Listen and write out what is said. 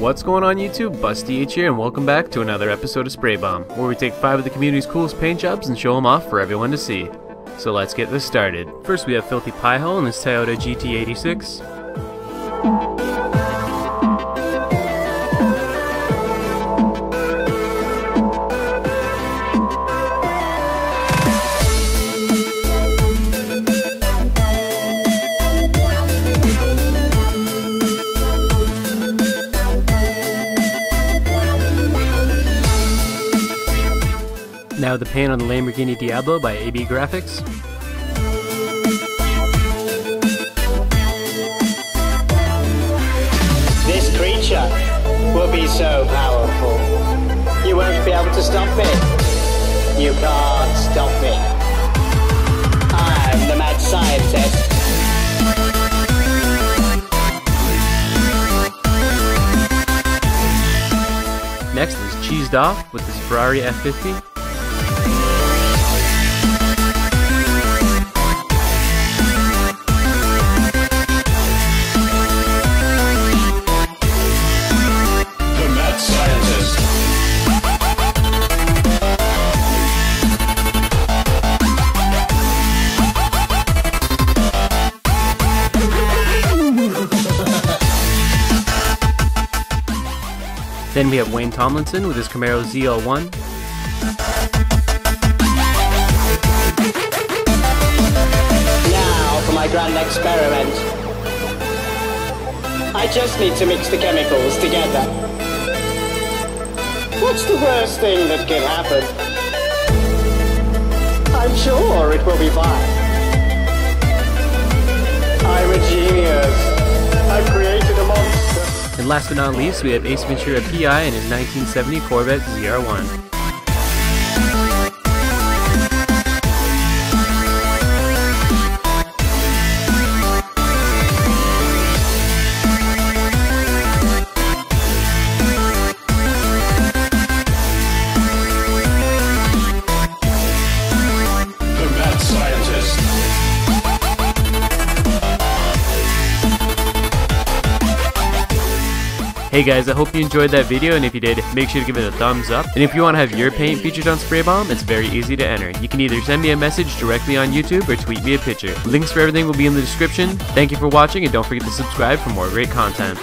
What's going on YouTube? Buss DH here and welcome back to another episode of Spray Bomb, where we take 5 of the community's coolest paint jobs and show them off for everyone to see. So let's get this started. First we have Filthy Piehole in this Toyota GT86. Now the paint on the Lamborghini Diablo by AB Graphics. This creature will be so powerful, you won't be able to stop it. You can't stop me. I'm the mad scientist. Next is Cheesed Off with this Ferrari F50. Then we have Wayne Tomlinson with his Camaro ZL1. Now for my grand experiment. I just need to mix the chemicals together. What's the worst thing that can happen? I'm sure it will be fine. I'm a genius. I've created a monster. And last but not least, we have Ace Ventura PI and his 1970 Corvette ZR1. The Mad Scientist. Hey guys, I hope you enjoyed that video, and if you did, make sure to give it a thumbs up. And if you want to have your paint featured on Spray Bomb, it's very easy to enter. You can either send me a message directly on YouTube or tweet me a picture. Links for everything will be in the description. Thank you for watching, and don't forget to subscribe for more great content.